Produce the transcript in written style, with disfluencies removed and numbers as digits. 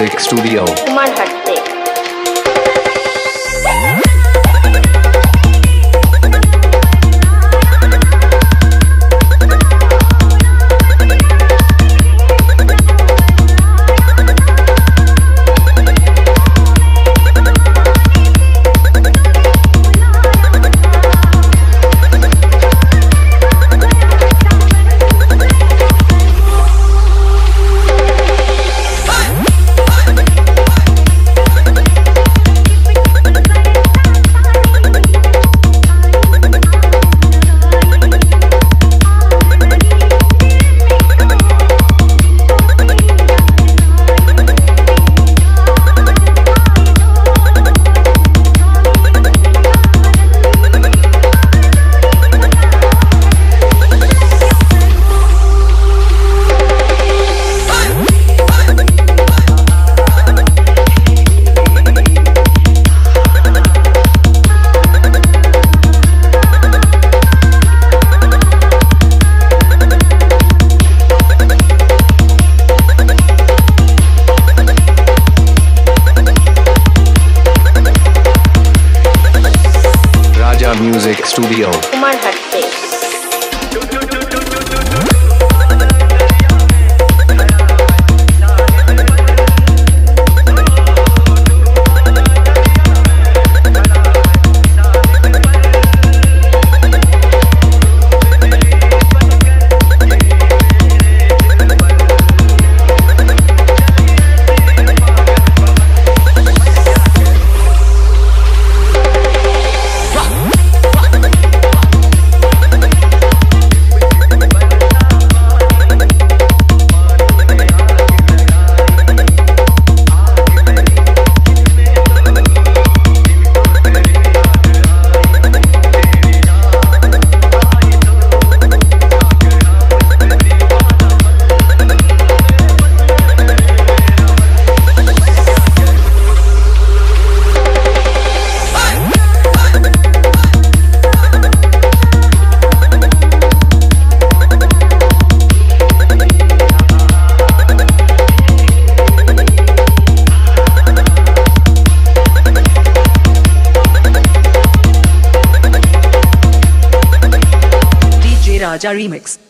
Music Studio, Kumarhat se. Music Studio, Kumarhat se. Raja Remix.